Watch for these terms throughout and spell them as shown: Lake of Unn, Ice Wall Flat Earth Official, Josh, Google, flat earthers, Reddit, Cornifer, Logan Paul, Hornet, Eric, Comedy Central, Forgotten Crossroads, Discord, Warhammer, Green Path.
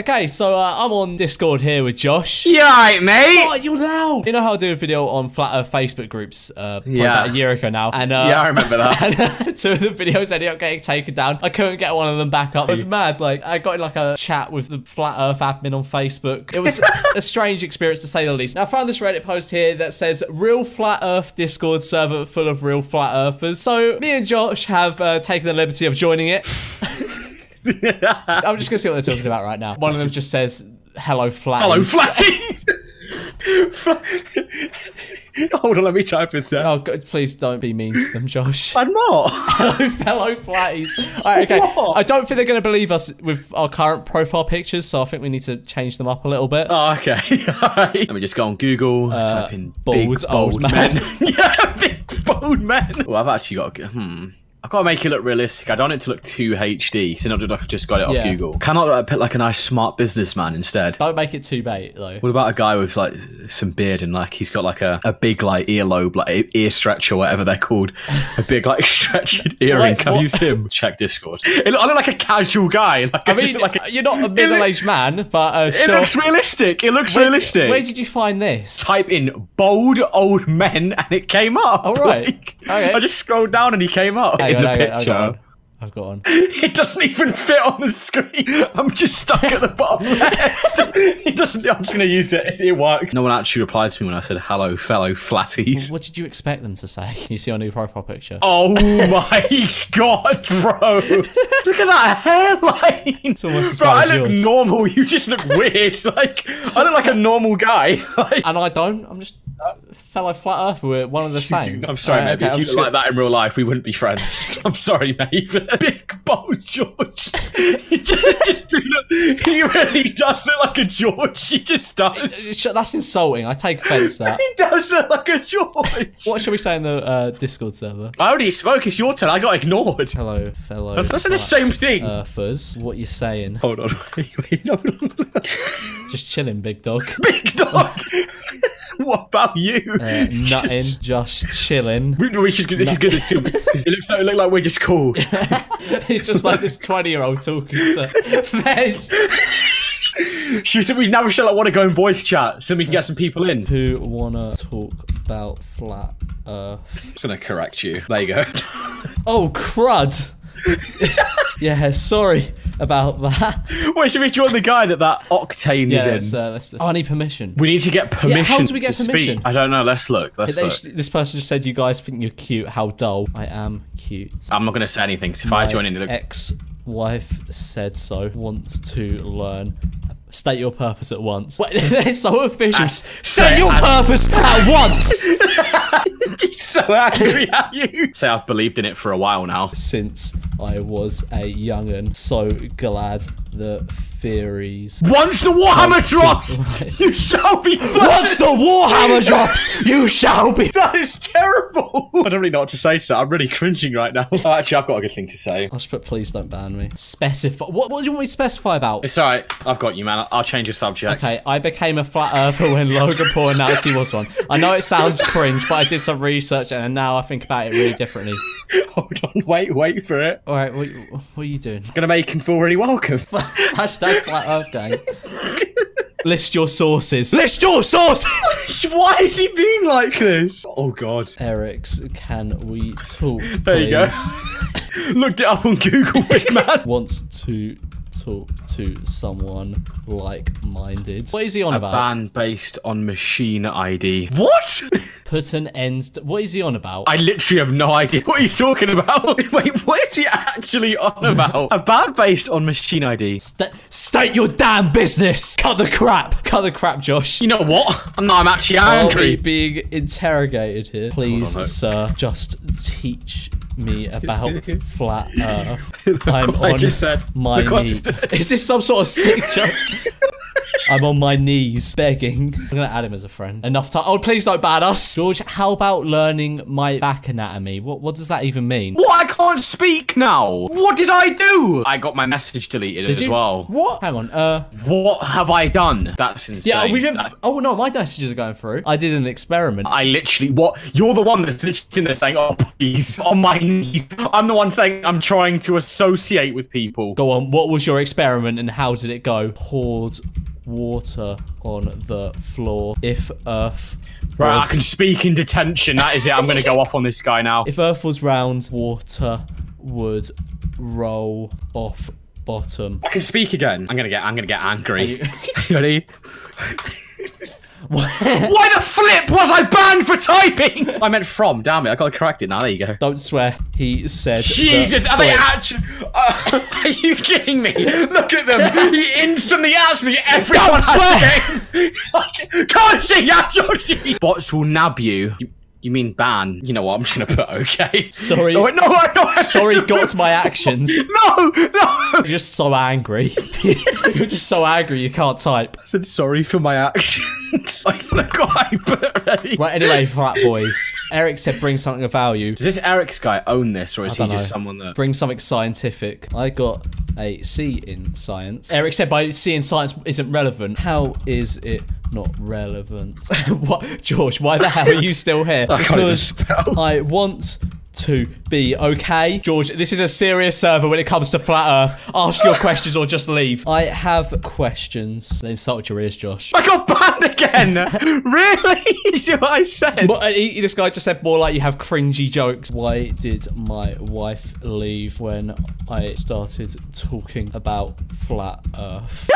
Okay, so I'm on Discord here with Josh. Yeah, right, mate. Oh, you're loud. You know how I do a video on Flat Earth Facebook groups about a year ago now. And, yeah, I remember that. And, two of the videos ended up getting taken down. I couldn't get one of them back up. It was mad. Like, I got in like a chat with the Flat Earth admin on Facebook. It was a strange experience to say the least. Now, I found this Reddit post here that says, real Flat Earth Discord server full of real Flat Earthers. So me and Josh have taken the liberty of joining it. I'm just gonna see what they're talking about right now. One of them just says, hello, Flatty. Hello, Flatty! Hold on, let me type this down. Oh, God, please don't be mean to them, Josh. I'm not. Hello, Flatties. All right, okay. What? I don't think they're going to believe us with our current profile pictures, so I think we need to change them up a little bit. Oh, okay. Right. Let me just go on Google, type in big, bold man. Yeah, big, bold man. Well, I've actually got a... I've got to make it look realistic. I don't want it to look too HD, so I've just got it off Google. Can I put like a nice smart businessman instead? Don't make it too bait, though. What about a guy with like some beard and like he's got like a big like earlobe, like ear stretch or whatever they're called. A big like stretched earring. Like, can I use him? Check Discord. I look like a casual guy. Like, I mean, just, like you're not a middle-aged man, but sure. It looks realistic. It looks realistic. Where did you find this? Type in bold old men and it came up. All right. Like, okay. I just scrolled down and he came up. Hey, in the picture. I've got one. It doesn't even fit on the screen. I'm just stuck at the bottom left. It doesn't. I'm just going to use it. It works. No one actually replied to me when I said, hello, fellow flatties. Well, what did you expect them to say? Can you see our new profile picture? Oh my God, bro. Look at that hairline. It's almost as bad as yours. Bro, I look normal. You just look weird. Like, I look like a normal guy. Like, and I don't. I'm just... fellow flat earther, we're one of the same. I'm sorry, mate. Okay, if you look like that in real life, we wouldn't be friends. I'm sorry, mate. Big bold George. He really does look like a George. He just does. That's insulting. I take offense to that. He does look like a George. What should we say in the Discord server? I already spoke. It's your turn. I got ignored. Hello, fellow. That's the same thing. Earthers, what you saying? Hold on. Wait, hold on. Just chilling, big dog. Big dog. What about you? Nothing, just chilling. We should. This is good. It looks like we're just cool. It's just like this 20-year-old talking to Veg. She said we now shall like want to go in voice chat so we can get some people in who wanna talk about flat earth. I'm just gonna correct you. There you go. Oh crud. Yeah, sorry about that. Wait, should we join the guy that Octane is in? Let's, I need permission. We need to get permission. Yeah, how do we get permission? Speak? I don't know. Let's look. This person just said, "You guys think you're cute? How dull." I am cute. I'm not going to say anything. If I join in, ex-wife said so. Want to learn? State your purpose at once. Wait, they're so official. State your purpose at once. He's so angry at you. Say, I've believed in it for a while now. Since I was a young'un, so glad the theories... Once the Warhammer drops, you shall be flooded. Once the Warhammer drops, you shall be... That is terrible. I don't really know what to say, sir. I'm really cringing right now. Oh, actually, I've got a good thing to say. I'll just put, please don't ban me. Specify... What do you want me to specify about? It's all right. I've got you, man. I'll change your subject. Okay, I became a flat earther when Logan Paul announced he was one. I know it sounds cringe, but I did some research and now I think about it really differently. Hold on, wait for it. All right, what are you doing? I'm gonna make him feel really welcome. Hashtag Flat Earth Gang. List your sources. List your sources! Why is he being like this? Oh, God. Eric's, can we talk, There please? You go. Looked it up on Google, big man. Wants to talk to someone like-minded. What is he on about? A ban based on machine ID. What? Put an end to... What is he on about? I literally have no idea. What are you talking about? Wait, what is he actually on about? A ban based on machine ID. State your damn business! Cut the crap! Cut the crap, Josh. You know what? I'm actually angry. I'll be being interrogated here. Please, sir, just teach me about flat earth. I'm on my knees. Is this some sort of sick joke? I'm on my knees begging. I'm gonna add him as a friend. Enough time. Oh, please don't ban us. George, how about learning my back anatomy? What does that even mean? What? I can't speak now. What did I do? I got my message deleted as well. What? Hang on. What have I done? That's insane. Yeah, we've been... Oh, no, my messages are going through. I did an experiment. I literally... What? You're the one that's literally in there saying, oh, please, on my knees. I'm the one saying I'm trying to associate with people. Go on. What was your experiment and how did it go? Poured water on the floor. If Earth... Right, I can speak in detention. That is it. I'm going to go off on this guy now. If Earth was round, water would roll off bottom. I can speak again. I'm going to get angry. You ready? Why the flip was I banned for typing? I meant from. Damn it. I got to correct it now. There you go. Don't swear. He said. Jesus. Are they actually? Are you kidding me? Look at them. He instantly asked me. Everyone has swear. Can't see that, Georgie. Bots will nab you. You mean ban? You know what? I'm just gonna put okay. Sorry. No, no, no. Sorry, got my actions. No, no. You're just so angry. You're just so angry you can't type. I said sorry for my actions. Like, look what I put ready. Right, anyway, frat boys. Eric said bring something of value. Does this Eric's guy own this, or is he just someone that... Bring something scientific. I got a C in science. Eric said by C in science isn't relevant. How is it not relevant? What? George, why the hell are you still here? Because I want to be okay. George, this is a serious server when it comes to flat earth. Ask your questions or just leave. I have questions. They insult your ears, Josh. I got banned again. Really? Is what I said? But, this guy just said more like you have cringy jokes. Why did my wife leave when I started talking about flat earth?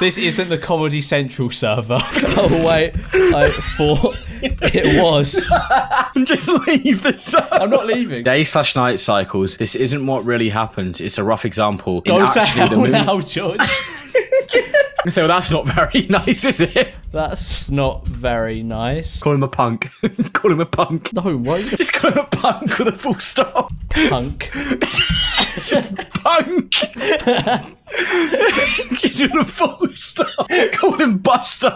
This isn't the Comedy Central server. Oh, wait. I thought it was. Just leave the server. I'm not leaving. Day/night cycles. This isn't what really happens. It's a rough example. Go to hell now, George. So that's not very nice, is it? That's not very nice. Call him a punk. Call him a punk. No, why? Just call him a punk with a full stop. Punk. Punk. Give him a full stop. Call him Buster.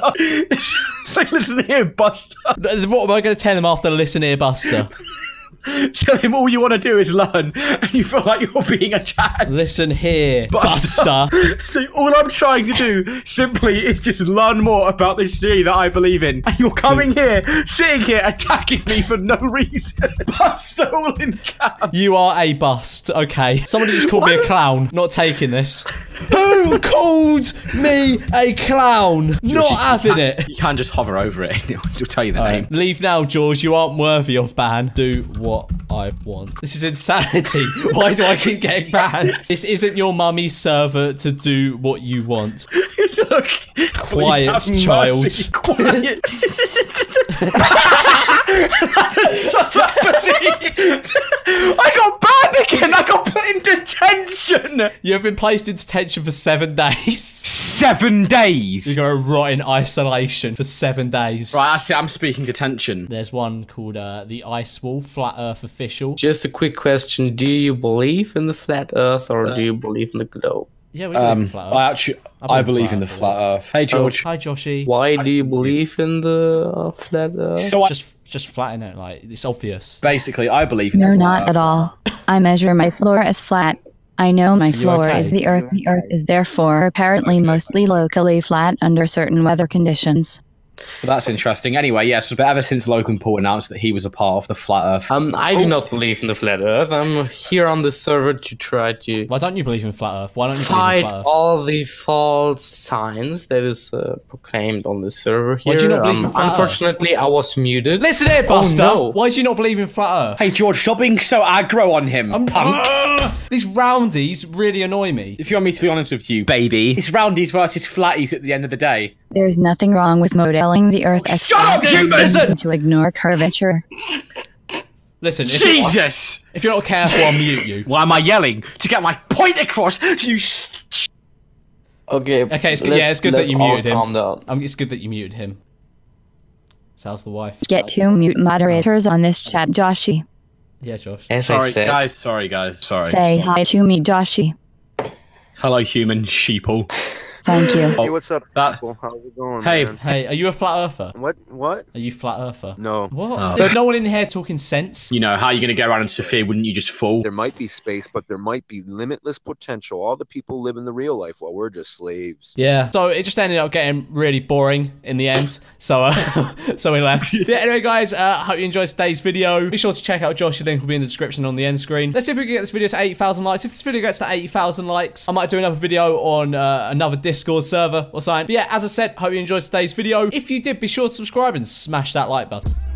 Say, like, listen here, Buster. What am I going to tell him after listen here, Buster? Tell him all you want to do is learn, and you feel like you're being attacked. Listen here, Buster. So all I'm trying to do simply is just learn more about this theory that I believe in. And you're coming here, sitting here, attacking me for no reason. Buster, all in caps. You are a bust. Okay. Somebody just called me a clown. Not taking this. Who called me a clown? George, not having it. You can't just hover over it. It'll tell you the name. Leave now, George. You aren't worthy of ban. Do what I want. This is insanity. Why do I keep getting banned? This isn't your mummy's server to do what you want. Look, quiet, child. Quiet. Shut up, I got banned again. I got put in detention. You have been placed in detention for 7 days. 7 days? You're going to rot in isolation for 7 days. Right, that's it. I'm speaking detention. There's one called the Ice Wall Flat Earth Official. Just a quick question. Do you believe in the flat earth or do you believe in the globe? Yeah, we believe in flat earth. I believe in the flat earth. Hey, George. Hi, Joshy. Why do you believe in the flat earth? So just flatten it, like, it's obvious. Basically, I believe in the flat earth. No, not at all. I measure my floor as flat. I know my floor is the earth. The earth is therefore apparently mostly locally flat under certain weather conditions. Well, that's interesting. Anyway, yes, but ever since Logan Paul announced that he was a part of the flat earth... I do not believe in the flat earth. I'm here on the server to try to... Why don't you believe in flat earth? Why don't you fight all the false signs that is proclaimed on the server here. Why do you not believe in flat unfortunately, earth? I was muted. Listen here, Buster. Oh, no. Why do you not believe in flat earth? Hey, George, stop being so aggro on him, punk. These roundies really annoy me. If you want me to be honest with you, baby, it's roundies versus flatties at the end of the day. There's nothing wrong with modeling the earth as flat to ignore curvature. Listen, Jesus! If you're not careful, I'll mute you. Why am I yelling? To get my point across to you. Okay, it's good. Yeah, it's good that you muted him. It's good that you muted him. So how's the wife? Get to mute moderators on this chat, Joshy. Yeah, Josh. Sorry, guys. Sorry. Say hi to me, Joshy. Hello, human sheeple. Thank you. Hey, what's up, people? How's it going, man? Hey, are you a flat earther? What? Are you flat earther? No. What? Oh. There's no one in here talking sense. You know, how are you going to go around and interfere? Wouldn't you just fall? There might be space, but there might be limitless potential. All the people live in the real life while we're just slaves. Yeah. So it just ended up getting really boring in the end. So, so we left. Yeah, anyway, guys, I hope you enjoyed today's video. Be sure to check out Josh. The link will be in the description on the end screen. Let's see if we can get this video to 80,000 likes. If this video gets to 80,000 likes, I might do another video on another Discord server or something. But yeah, as I said, hope you enjoyed today's video. If you did, be sure to subscribe and smash that like button.